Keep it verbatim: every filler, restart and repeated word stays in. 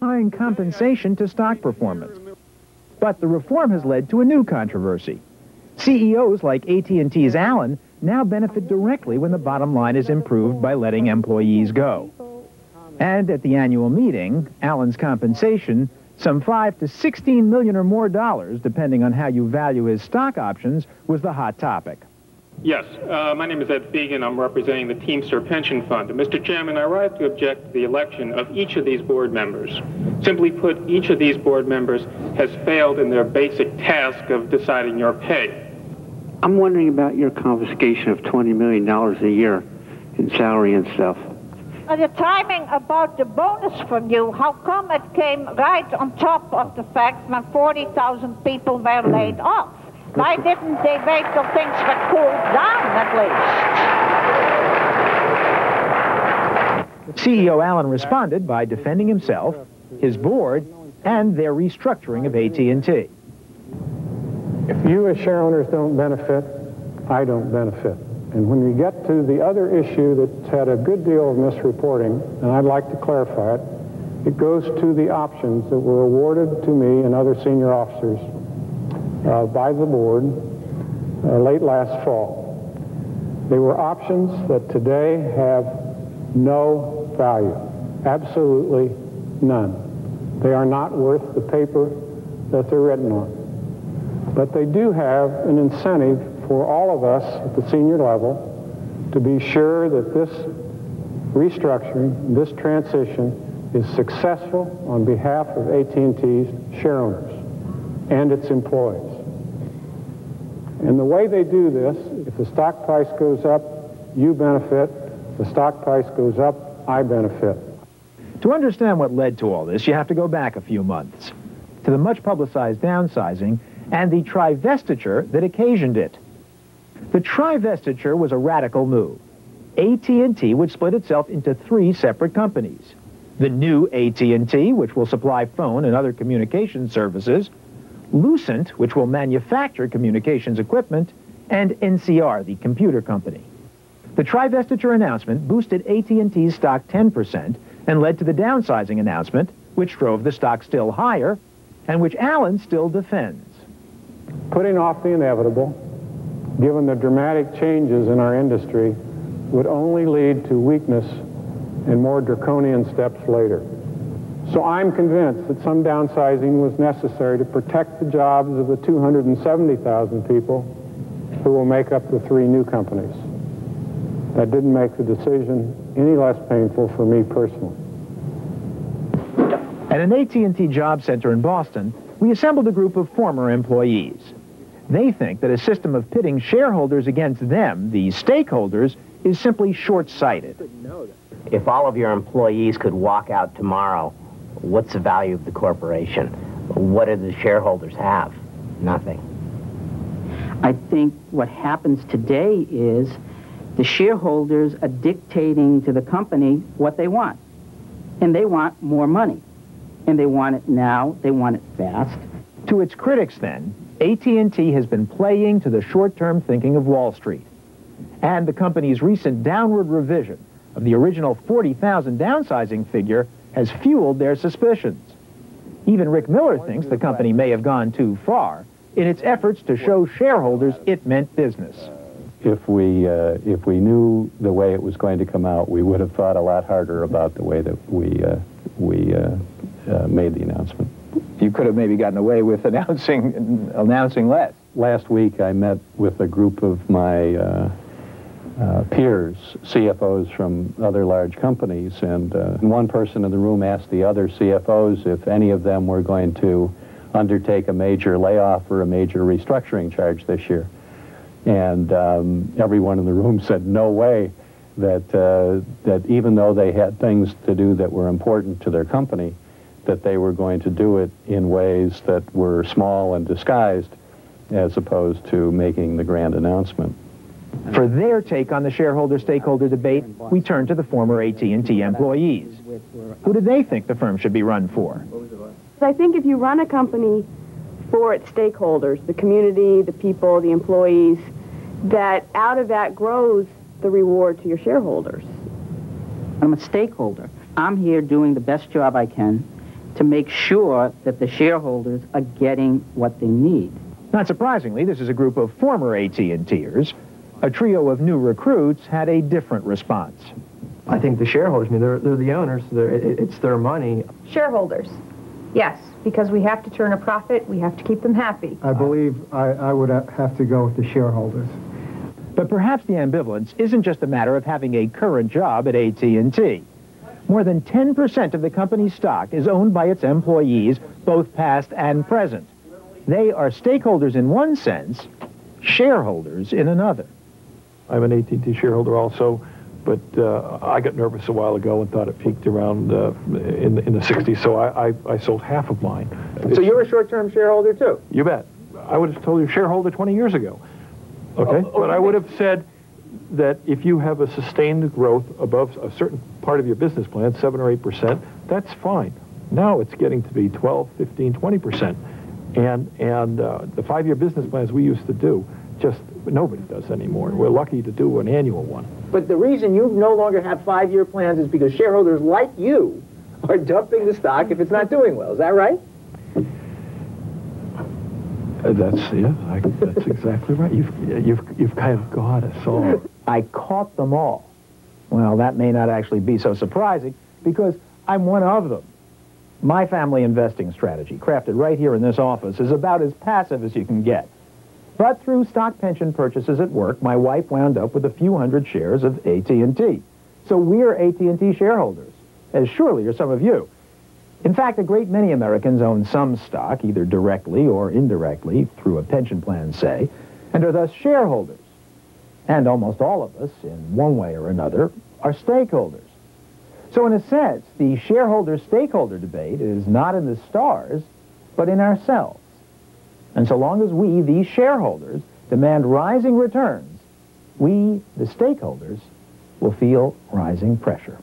tying compensation to stock performance. But the reform has led to a new controversy. C E Os like A T and T's Allen now benefit directly when the bottom line is improved by letting employees go. And at the annual meeting, Allen's compensation, some five to sixteen million dollars or more dollars, depending on how you value his stock options, was the hot topic. Yes, uh, my name is Ed Fegan. I'm representing the Teamster Pension Fund. And Mister Chairman, I rise to object to the election of each of these board members. Simply put, each of these board members has failed in their basic task of deciding your pay. I'm wondering about your confiscation of twenty million dollars a year in salary and stuff. The timing about the bonus from you, how come it came right on top of the fact when forty thousand people were laid off? Why didn't they wait till things were cooled down at least? C E O Allen responded by defending himself, his board, and their restructuring of A T and T. If you as shareowners don't benefit, I don't benefit. And when you get to the other issue that's had a good deal of misreporting, and I'd like to clarify it, it goes to the options that were awarded to me and other senior officers uh, by the board uh, late last fall. They were options that today have no value, absolutely none. They are not worth the paper that they're written on. But they do have an incentive for all of us at the senior level to be sure that this restructuring, this transition, is successful on behalf of A T and T's shareowners and its employees. And the way they do this, if the stock price goes up, you benefit. If the stock price goes up, I benefit. To understand what led to all this, you have to go back a few months to the much-publicized downsizing and the Trivestiture that occasioned it. The Trivestiture was a radical move. A T and T would split itself into three separate companies. The new A T and T, which will supply phone and other communication services, Lucent, which will manufacture communications equipment, and N C R, the computer company. The Trivestiture announcement boosted A T and T's stock ten percent and led to the downsizing announcement, which drove the stock still higher and which Allen still defends. Putting off the inevitable, given the dramatic changes in our industry, would only lead to weakness and more draconian steps later. So I'm convinced that some downsizing was necessary to protect the jobs of the two hundred seventy thousand people who will make up the three new companies. That didn't make the decision any less painful for me personally. At an A T and T job center in Boston, we assembled a group of former employees. They think that a system of pitting shareholders against them, the stakeholders, is simply short-sighted. If all of your employees could walk out tomorrow, what's the value of the corporation? What do the shareholders have? Nothing. I think what happens today is the shareholders are dictating to the company what they want, and they want more money. And they want it now, they want it fast. To its critics, then, A T and T has been playing to the short-term thinking of Wall Street. And the company's recent downward revision of the original forty thousand downsizing figure has fueled their suspicions. Even Rick Miller thinks the company may have gone too far in its efforts to show shareholders it meant business. If we, uh, if we knew the way it was going to come out, we would have thought a lot harder about the way that we, uh, we uh, Uh, made the announcement. You could have maybe gotten away with announcing announcing less. Last week I met with a group of my uh, uh, peers, C F Os from other large companies, and uh, one person in the room asked the other C F Os if any of them were going to undertake a major layoff or a major restructuring charge this year. And um, everyone in the room said, no way, that, uh, that even though they had things to do that were important to their company, that they were going to do it in ways that were small and disguised as opposed to making the grand announcement. For their take on the shareholder-stakeholder debate, we turn to the former A T and T employees. Who do they think the firm should be run for? I think if you run a company for its stakeholders, the community, the people, the employees, that out of that grows the reward to your shareholders. I'm a stakeholder. I'm here doing the best job I can, to make sure that the shareholders are getting what they need. Not surprisingly, this is a group of former A T and Ters. A trio of new recruits had a different response. I think the shareholders, I mean, they're, they're the owners. They're, it, it's their money. Shareholders, yes, because we have to turn a profit. We have to keep them happy. I believe I, I would have to go with the shareholders. But perhaps the ambivalence isn't just a matter of having a current job at A T and T. More than ten percent of the company's stock is owned by its employees, both past and present. They are stakeholders in one sense, shareholders in another. I'm an A T and T shareholder also, but uh, I got nervous a while ago and thought it peaked around uh, in, in the sixties, so I, I, I sold half of mine. So it's, you're a short-term shareholder too? You bet. I would have told you shareholder twenty years ago. Okay, oh, but I would have said that if you have a sustained growth above a certain part of your business plan, seven or eight percent, that's fine. Now it's getting to be twelve, fifteen, twenty percent. And, and uh, the five-year business plans we used to do, just nobody does anymore. We're lucky to do an annual one. But the reason you no longer have five-year plans is because shareholders like you are dumping the stock if it's not doing well. Is that right? Uh, that's yeah. I, that's exactly right. You've, you've, you've kind of got us all. I caught them all. Well, that may not actually be so surprising because I'm one of them. My family investing strategy, crafted right here in this office, is about as passive as you can get. But through stock pension purchases at work, my wife wound up with a few hundred shares of A T and T. So we're A T and T shareholders, as surely are some of you. In fact, a great many Americans own some stock, either directly or indirectly, through a pension plan, say, and are thus shareholders. And almost all of us, in one way or another, are stakeholders. So in a sense, the shareholder-stakeholder debate is not in the stars, but in ourselves. And so long as we, these shareholders, demand rising returns, we, the stakeholders, will feel rising pressure.